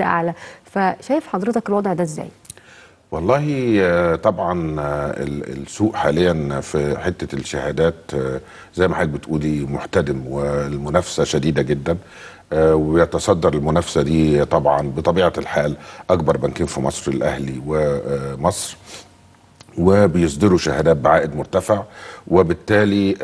أعلى، فشايف حضرتك الوضع ده إزاي؟ والله طبعا السوق حاليا في حتة الشهادات زي ما حضرتك بتقولي محتدم والمنافسة شديدة جدا، ويتصدر المنافسة دي طبعا بطبيعة الحال أكبر بنكين في مصر الأهلي ومصر، وبيصدروا شهادات بعائد مرتفع، وبالتالي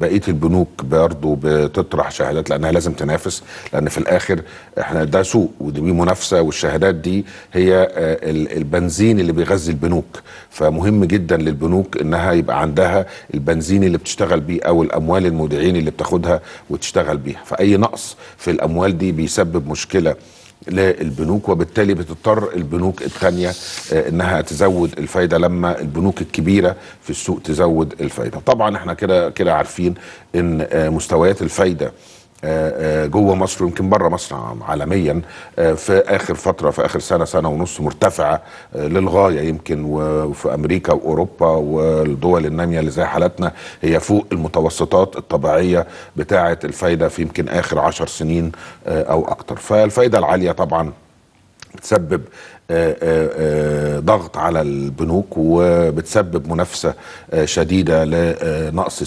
بقيه البنوك برضه بتطرح شهادات لانها لازم تنافس، لان في الاخر احنا ده سوق ودي منافسه، والشهادات دي هي البنزين اللي بيغذي البنوك، فمهم جدا للبنوك انها يبقى عندها البنزين اللي بتشتغل بيه او الاموال المودعين اللي بتاخدها وتشتغل بيها، فاي نقص في الاموال دي بيسبب مشكله للبنوك، وبالتالي بتضطر البنوك الثانيه انها تزود الفايده لما البنوك الكبيره في السوق تزود الفايده. طبعا احنا كده عارفين ان مستويات الفايده جوه مصر ويمكن بره مصر عالميا في اخر فتره، في اخر سنه ونص مرتفعه للغايه يمكن، وفي امريكا واوروبا والدول الناميه اللي زي حالتنا هي فوق المتوسطات الطبيعيه بتاعه الفايده في يمكن اخر 10 سنين او اكتر. فالفايده العاليه طبعا بتسبب ضغط على البنوك، وبتسبب منافسة شديدة لنقص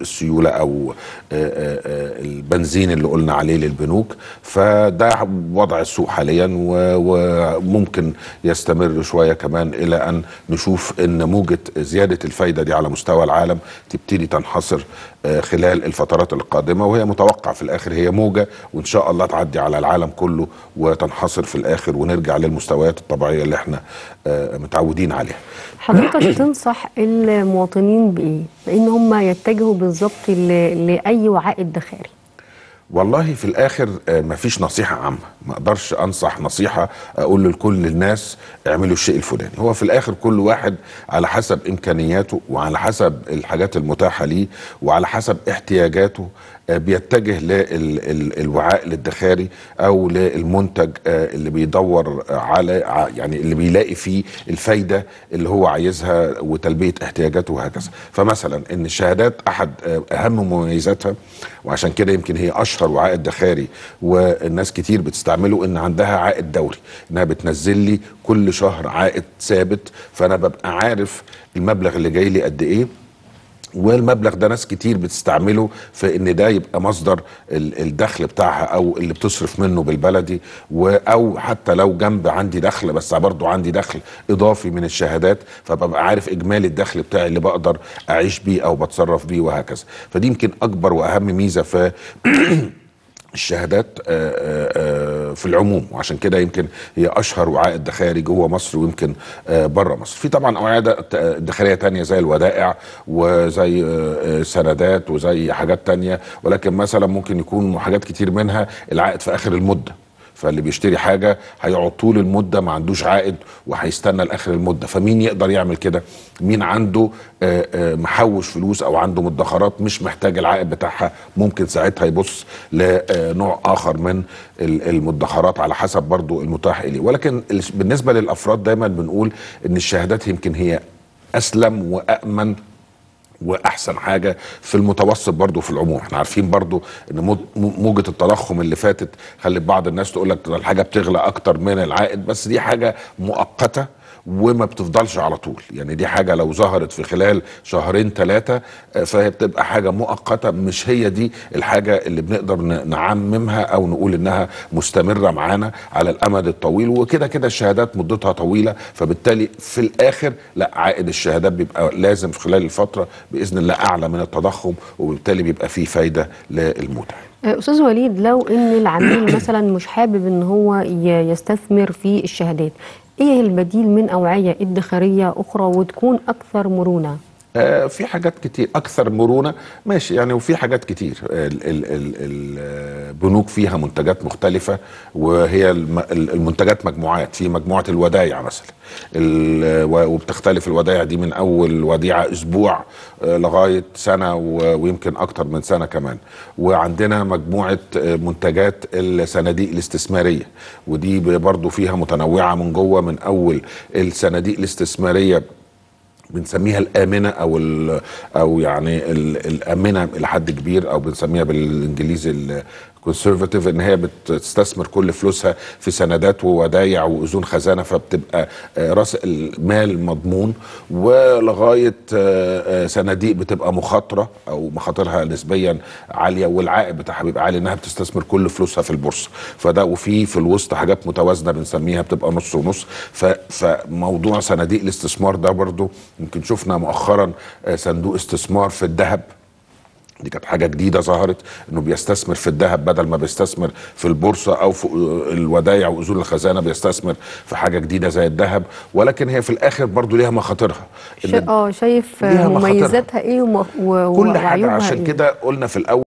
السيولة أو البنزين اللي قلنا عليه للبنوك، فده وضع السوق حاليا، وممكن يستمر شوية كمان إلى أن نشوف أن موجة زيادة الفايدة دي على مستوى العالم تبتدي تنحصر خلال الفترات القادمة، وهي متوقع في الآخر هي موجة وإن شاء الله تعدي على العالم كله وتنحصر في الآخر ونرجع للمستويات الطبيعية اللي احنا متعودين عليها. حضرتك تنصح المواطنين بإيه؟ بإن هم يتجهوا بالظبط لأي وعاء ادخاري؟ والله في الاخر مفيش نصيحه عامه، ما اقدرش انصح نصيحه اقول لكل الناس اعملوا الشيء الفلاني، هو في الاخر كل واحد على حسب امكانياته وعلى حسب الحاجات المتاحه ليه وعلى حسب احتياجاته بيتجه للوعاء الادخاري او للمنتج اللي بيدور على يعني اللي بيلاقي فيه الفايده اللي هو عايزها وتلبيه احتياجاته وهكذا. فمثلا ان الشهادات احد اهم مميزاتها، وعشان كده يمكن هي اشهر وعاء ادخاري والناس كتير بتستعمله، ان عندها عائد دوري، انها بتنزل لي كل شهر عائد ثابت، فانا ببقى عارف المبلغ اللي جاي لي قد ايه، والمبلغ ده ناس كتير بتستعمله في ان ده يبقى مصدر الدخل بتاعها او اللي بتصرف منه بالبلدي، او حتى لو جنب عندي دخل بس برضه عندي دخل اضافي من الشهادات، فببقى عارف اجمالي الدخل بتاعي اللي بقدر اعيش بيه او بتصرف بيه وهكذا. فدي يمكن اكبر واهم ميزه في الشهادات في العموم، وعشان كده يمكن هي اشهر وعاء ادخاري جوه مصر ويمكن بره مصر. في طبعا اوعيه ادخاريه ثانيه زي الودائع وزي سندات وزي حاجات ثانيه، ولكن مثلا ممكن يكون حاجات كتير منها العائد في اخر المده، فاللي بيشتري حاجه هيقعد طول المده ما عندوش عائد وهيستنى لاخر المده، فمين يقدر يعمل كده؟ مين عنده محوش فلوس او عنده مدخرات مش محتاج العائد بتاعها، ممكن ساعتها يبص لنوع اخر من المدخرات على حسب برضو المتاح اليه. ولكن بالنسبه للافراد دايما بنقول ان الشهادات يمكن هي اسلم وامن واحسن حاجه في المتوسط برضو في العموم. احنا عارفين برضو ان موجه التضخم اللي فاتت خلت بعض الناس تقول لك الحاجه بتغلى اكتر من العائد، بس دي حاجه مؤقته وما بتفضلش على طول، يعني دي حاجه لو ظهرت في خلال شهرين ثلاثه فهي بتبقى حاجه مؤقته، مش هي دي الحاجه اللي بنقدر نعممها او نقول انها مستمره معانا على الامد الطويل، وكده كده الشهادات مدتها طويله، فبالتالي في الاخر لا، عائد الشهادات بيبقى لازم في خلال الفتره باذن الله اعلى من التضخم، وبالتالي بيبقى فيه فايده للمودع. أستاذ وليد، لو ان العميل مثلا مش حابب ان هو يستثمر في الشهادات، ايه البديل من اوعيه ادخاريه اخرى وتكون اكثر مرونه؟ في حاجات كتير اكثر مرونه ماشي يعني، وفي حاجات كتير البنوك فيها منتجات مختلفه، وهي المنتجات مجموعات، في مجموعه الودائع مثلا، وبتختلف الودائع دي من اول وديعه اسبوع لغايه سنه ويمكن اكتر من سنه كمان، وعندنا مجموعه منتجات الصناديق الاستثماريه، ودي برضو فيها متنوعه من جوه، من اول الصناديق الاستثماريه بنسميها الامنه او يعني الامنه لحد كبير، او بنسميها بالانجليزي كونسرفاتيف ان هي بتستثمر كل فلوسها في سندات وودايع واذون خزانه، فبتبقى راس المال مضمون، ولغايه صناديق بتبقى مخاطره او مخاطرها نسبيا عاليه، والعائد بتاعها بيبقى عالي انها بتستثمر كل فلوسها في البورصه. فده وفي الوسط حاجات متوازنه بنسميها بتبقى نص ونص. فموضوع صناديق الاستثمار ده برضو يمكن شفنا مؤخرا صندوق استثمار في الذهب، دي كانت حاجة جديدة ظهرت، انه بيستثمر في الذهب بدل ما بيستثمر في البورصة او في الودايع واذون الخزانة، بيستثمر في حاجة جديدة زي الذهب. ولكن هي في الاخر برضو ليها مخاطرها. شايف مميزاتها ايه وعيوبها ايه؟ كل حاجة. عشان كده قلنا في الاول